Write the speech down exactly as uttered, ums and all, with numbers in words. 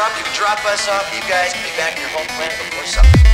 up, you can drop us off. You guys can be back in your home planet before something.